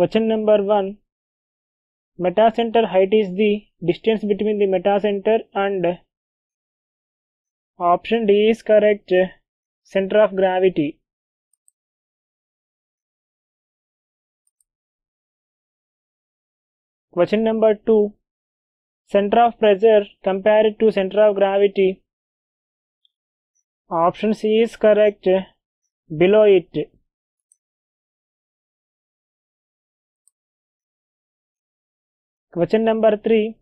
Question number 1. Metacenter height is the distance between the metacenter and option D is correct, center of gravity. Question number 2. Center of pressure compared to center of gravity. Option C is correct, below it. Question number 3.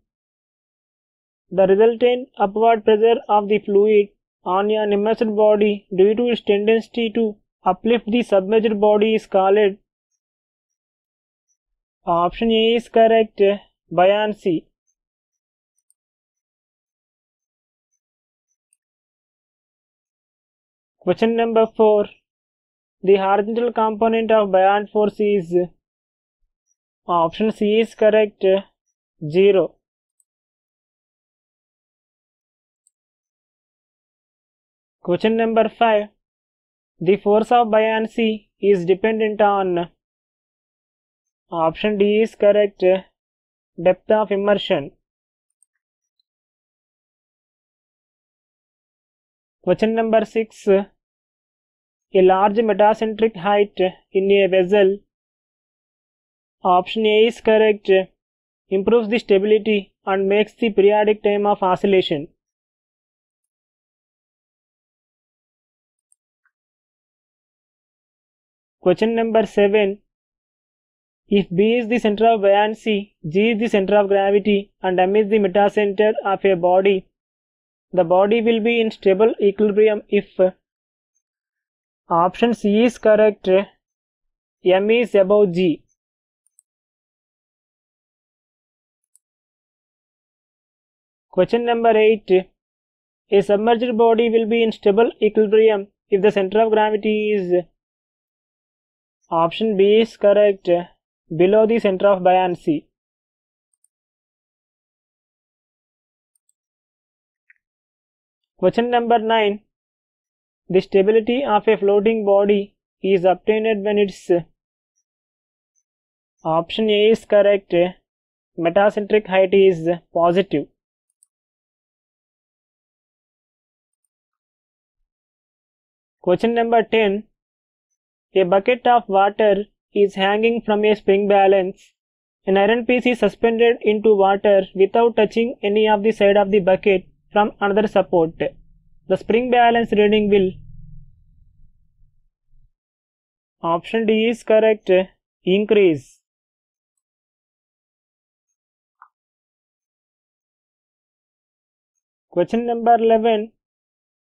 The resultant upward pressure of the fluid on an immersed body due to its tendency to uplift the submerged body is called. Option A is correct, buoyancy. Question number 4. The horizontal component of buoyant force is. Option C is correct, 0. Question number 5. The force of buoyancy is dependent on. Option D is correct, depth of immersion. Question number 6. A large metacentric height in a vessel. Option A is correct, improves the stability and makes the periodic time of oscillation. Question number 7. If B is the center of buoyancy, G is the center of gravity, and M is the metacenter of a body, the body will be in stable equilibrium if. Option C is correct, M is above G. Question number 8. A submerged body will be in stable equilibrium if the center of gravity is. Option B is correct, below the center of buoyancy. Question number 9. The stability of a floating body is obtained when its. Option A is correct, metacentric height is positive. Question number 10. A bucket of water is hanging from a spring balance. An iron piece is suspended into water without touching any of the side of the bucket from another support. The spring balance reading will. Option D is correct, increase. Question number 11.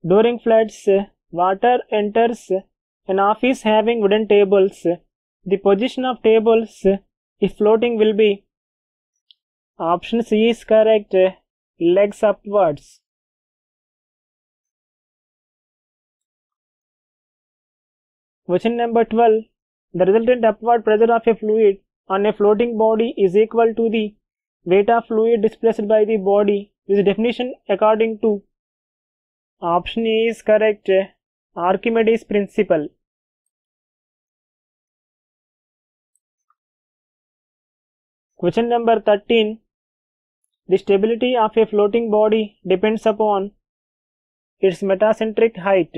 During floods, water enters an office having wooden tables. The position of tables, if floating, will be. Option C is correct, legs upwards. Question number 12. The resultant upward pressure of a fluid on a floating body is equal to the weight of fluid displaced by the body. This definition according to. Option A is correct, Archimedes principle. Question number 13. The stability of a floating body depends upon its metacentric height.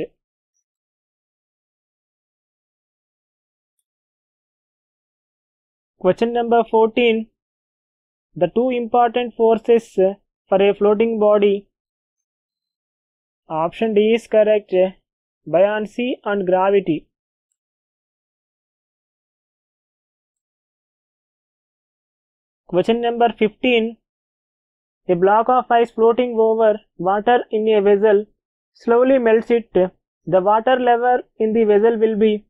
Question number 14. The two important forces for a floating body. Option D is correct, buoyancy and gravity. Question number 15. A block of ice floating over water in a vessel slowly melts it. The water level in the vessel will be.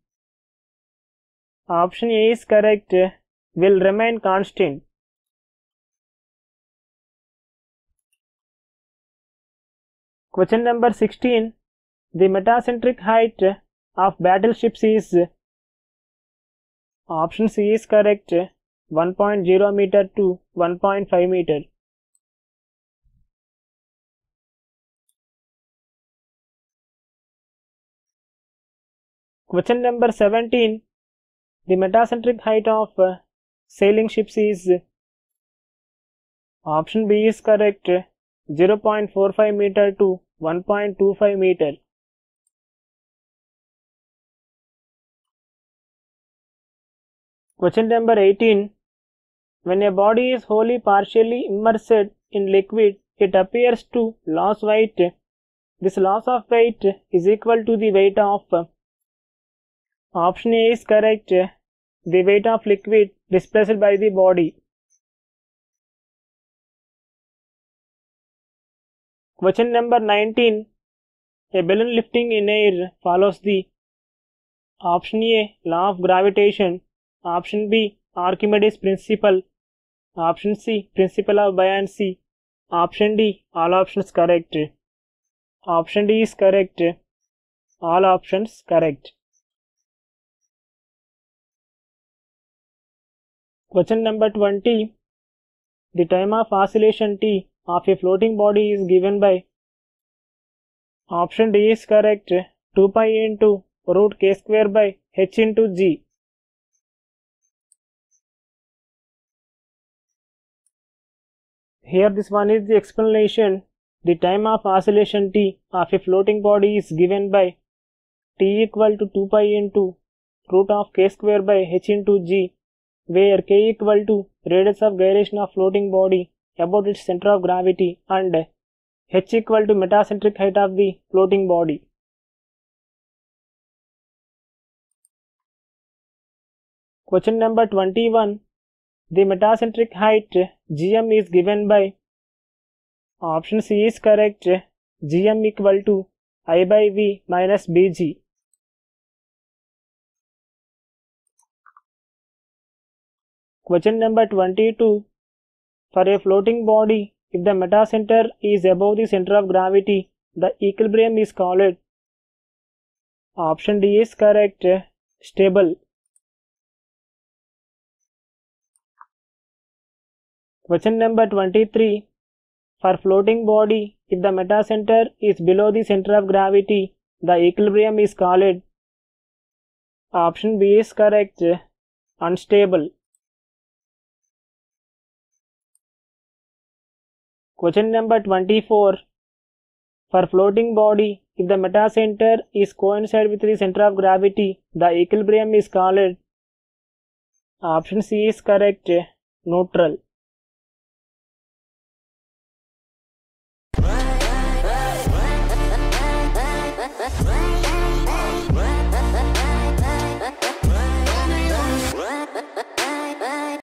Option A is correct, will remain constant. Question number 16. The metacentric height of battleships is. Option C is correct, 1.0 meter to 1.5 meter. Question number 17. The metacentric height of sailing ships is option B is correct. 0.45 meter to 1.25 meter. Question number 18. When a body is wholly partially immersed in liquid, it appears to lose weight. This loss of weight is equal to the weight of. Option A is correct. The weight of liquid displaced by the body. Question number 19. A balloon lifting in air follows the. Option A, law of gravitation. Option B, Archimedes principle. Option C, principle of buoyancy. Option D, all options correct. Option D is correct. All options correct. Question number 20. The time of oscillation T of a floating body is given by. Option D is correct. 2 pi into root k square by h into g. Here this one is the explanation. The time of oscillation T of a floating body is given by T equal to 2 pi into root of k square by h into g, where k equal to radius of gyration of floating body about its center of gravity and h equal to metacentric height of the floating body. Question number 21. The metacentric height gm is given by. Option C is correct. Gm equal to I by v minus bg. Question number 22. For a floating body, if the metacenter is above the center of gravity, the equilibrium is called. Option D is correct. Stable. Question number 23. For floating body, if the metacenter is below the center of gravity, the equilibrium is called. Option B is correct. Unstable. Question number 24. For floating body, if the metacenter is coincide with the center of gravity, the equilibrium is called. Option C is correct. Neutral.